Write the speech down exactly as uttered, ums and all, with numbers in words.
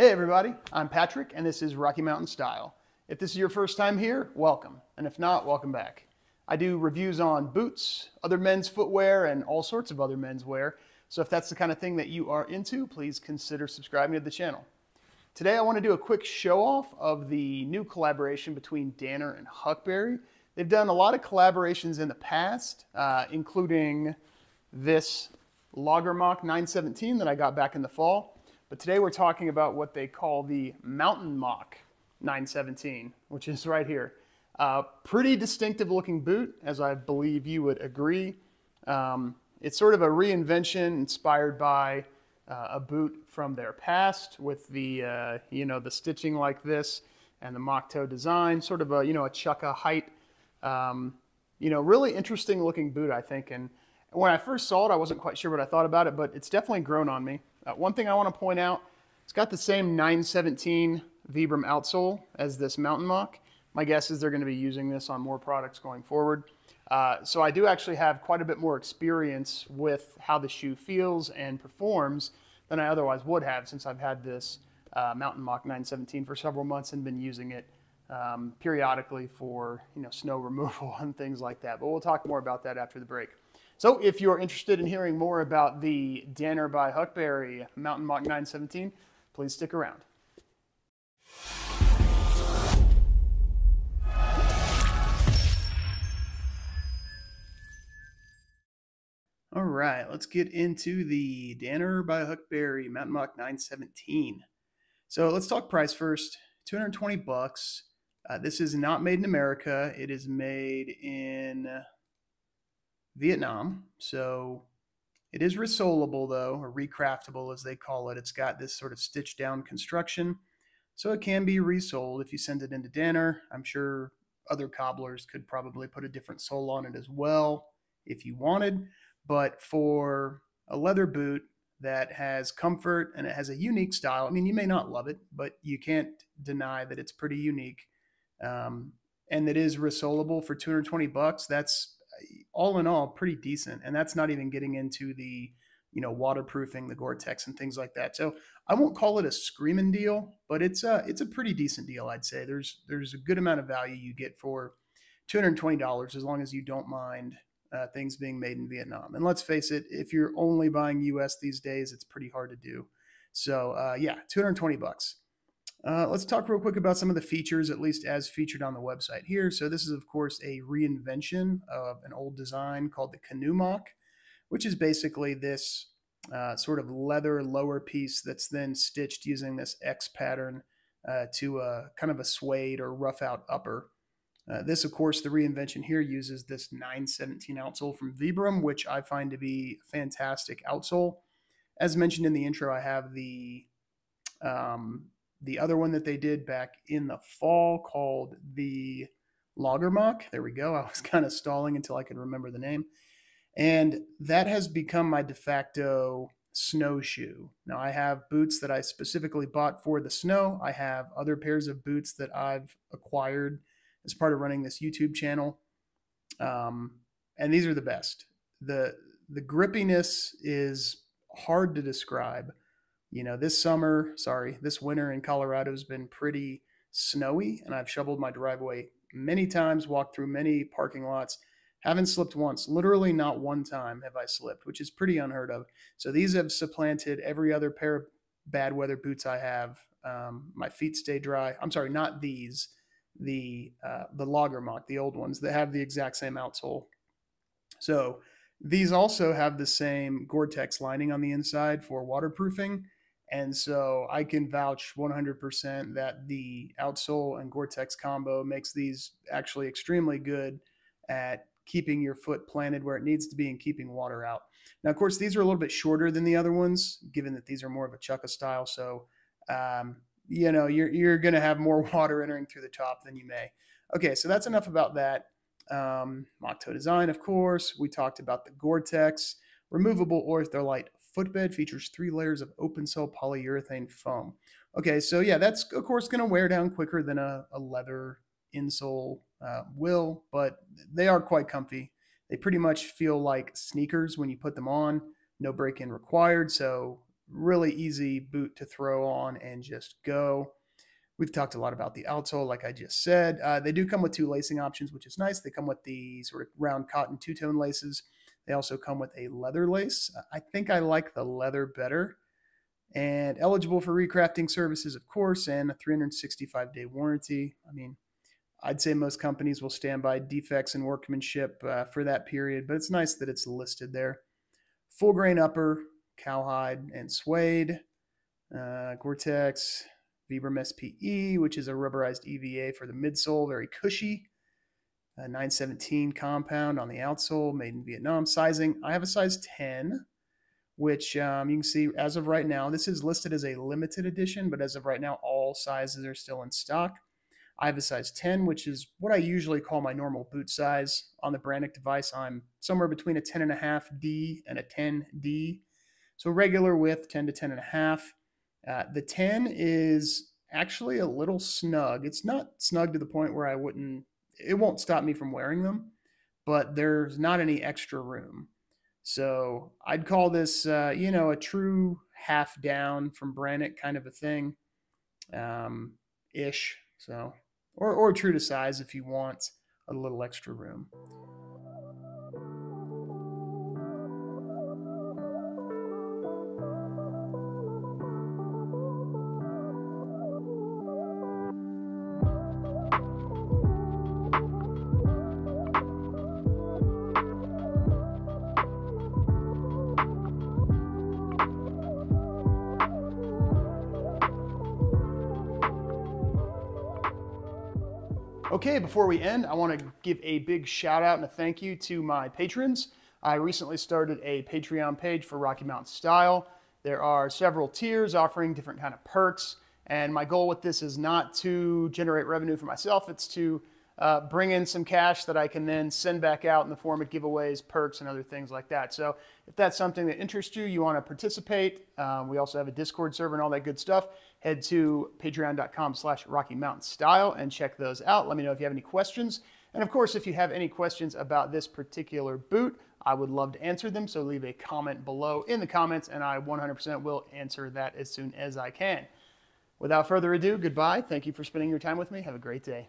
Hey everybody, I'm Patrick and this is Rocky Mountain Style. If this is your first time here, welcome, and if not, welcome back. I do reviews on boots, other men's footwear, and all sorts of other men's wear, so if that's the kind of thing that you are into, please consider subscribing to the channel. Today I want to do a quick show-off of the new collaboration between Danner and Huckberry. They've done a lot of collaborations in the past, uh, including this Logger Moc nine seventeen that I got back in the fall. But today we're talking about what they call the Mountain Moc nine seventeen, which is right here. Uh, pretty distinctive looking boot, as I believe you would agree. Um, it's sort of a reinvention inspired by uh, a boot from their past with the, uh, you know, the stitching like this and the mock toe design, sort of a, you know, a chukka height. Um, you know, really interesting looking boot, I think. And when I first saw it, I wasn't quite sure what I thought about it, but it's definitely grown on me. Uh, one thing I want to point out, it's got the same nine seventeen Vibram outsole as this Mountain Moc. My guess is they're going to be using this on more products going forward. Uh, so I do actually have quite a bit more experience with how the shoe feels and performs than I otherwise would have, since I've had this uh, Mountain Moc nine seventeen for several months and been using it um, periodically for, you know, snow removal and things like that. But we'll talk more about that after the break. So if you're interested in hearing more about the Danner by Huckberry Mountain Moc nine seventeen, please stick around. All right, let's get into the Danner by Huckberry Mountain Moc nine seventeen. So let's talk price first, two hundred twenty bucks. Uh, this is not made in America. It is made in Vietnam, so it is resolable though, or recraftable as they call it. It's got this sort of stitched down construction, so it can be resold if you send it into Danner. I'm sure other cobblers could probably put a different sole on it as well if you wanted, but for a leather boot that has comfort and it has a unique style, I mean, you may not love it, but you can't deny that it's pretty unique, um, and it is resolable for two hundred twenty bucks. That's all in all pretty decent, and that's not even getting into the, you know, waterproofing, the Gore-Tex and things like that. So I won't call it a screaming deal, but it's a it's a pretty decent deal, I'd say. There's there's a good amount of value you get for two hundred twenty dollars, as long as you don't mind uh, things being made in Vietnam. And let's face it, if you're only buying U S these days, it's pretty hard to do. So uh, yeah, two hundred twenty bucks. Uh, let's talk real quick about some of the features, at least as featured on the website here. So this is, of course, a reinvention of an old design called the Canoe Mock, which is basically this uh, sort of leather lower piece that's then stitched using this X pattern uh, to a kind of a suede or rough out upper. Uh, this, of course, the reinvention here uses this nine seventeen outsole from Vibram, which I find to be a fantastic outsole. As mentioned in the intro, I have the Um, The other one that they did back in the fall called the Logger Moc. There we go. I was kind of stalling until I could remember the name. And that has become my de facto snowshoe. Now, I have boots that I specifically bought for the snow. I have other pairs of boots that I've acquired as part of running this YouTube channel. Um, and these are the best. The, the grippiness is hard to describe. You know, this summer, sorry, this winter in Colorado has been pretty snowy, and I've shoveled my driveway many times, walked through many parking lots, haven't slipped once. Literally not one time have I slipped, which is pretty unheard of. So these have supplanted every other pair of bad weather boots I have. Um, my feet stay dry. I'm sorry, not these, the, uh, the Logger Moc, the old ones that have the exact same outsole. So these also have the same Gore-Tex lining on the inside for waterproofing. And so I can vouch one hundred percent that the outsole and Gore-Tex combo makes these actually extremely good at keeping your foot planted where it needs to be and keeping water out. Now, of course, these are a little bit shorter than the other ones, given that these are more of a chukka style. So, um, you know, you're, you're going to have more water entering through the top than you may. Okay, so that's enough about that. Um, mock toe design, of course. We talked about the Gore-Tex. Removable Ortholite footbed, features three layers of open cell polyurethane foam. Okay, so yeah, that's of course going to wear down quicker than a, a leather insole uh, will, but they are quite comfy. They pretty much feel like sneakers when you put them on. No break-in required, so really easy boot to throw on and just go. We've talked a lot about the outsole, like I just said. Uh, they do come with two lacing options, which is nice. They come with the sort of round cotton two-tone laces. They also come with a leather lace. I think I like the leather better. And eligible for recrafting services, of course, and a three hundred sixty-five day warranty. I mean, I'd say most companies will stand by defects and workmanship uh, for that period, but it's nice that it's listed there. Full grain upper, cowhide and suede, uh, Gore-Tex, Vibram S P E, which is a rubberized E V A for the midsole, very cushy. A nine seventeen compound on the outsole, made in Vietnam. Sizing, I have a size ten, which um, you can see as of right now, this is listed as a limited edition, but as of right now, all sizes are still in stock. I have a size ten, which is what I usually call my normal boot size. On the Brannock device, I'm somewhere between a ten and a half D and a ten D. So regular width, ten to ten and a half. Uh, the ten is actually a little snug. It's not snug to the point where I wouldn't, it won't stop me from wearing them, but there's not any extra room. So I'd call this, uh, you know, a true half down from Brannock kind of a thing, um, ish. So, or, or true to size if you want a little extra room. Okay, before we end, I want to give a big shout out and a thank you to my patrons. I recently started a Patreon page for Rocky Mountain Style. There are several tiers offering different kind of perks, and my goal with this is not to generate revenue for myself. It's to uh, bring in some cash that I can then send back out in the form of giveaways, perks, and other things like that. So if that's something that interests you, you want to participate, um, we also have a Discord server and all that good stuff. Head to patreon dot com slash Rocky Mountain Style and check those out. Let me know if you have any questions. And of course, if you have any questions about this particular boot, I would love to answer them. So leave a comment below in the comments and I one hundred percent will answer that as soon as I can. Without further ado, goodbye. Thank you for spending your time with me. Have a great day.